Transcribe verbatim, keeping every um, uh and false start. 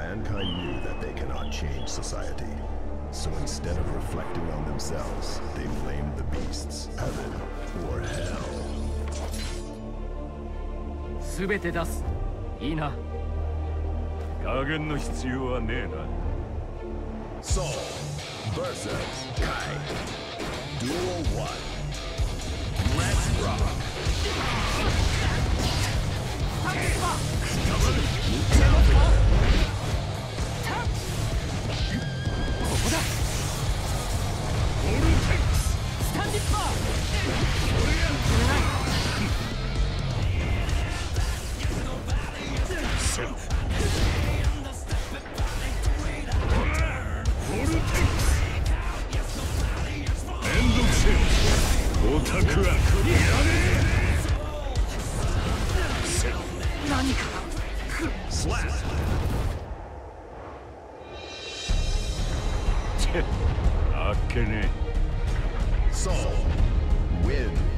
Mankind knew that they cannot change society. So instead of reflecting on themselves, they blamed the beasts, heaven or hell. 全て出す。いいな。加減の必要はねえな。Soul versus Kai. Duel one. Let's rock. Soul wins.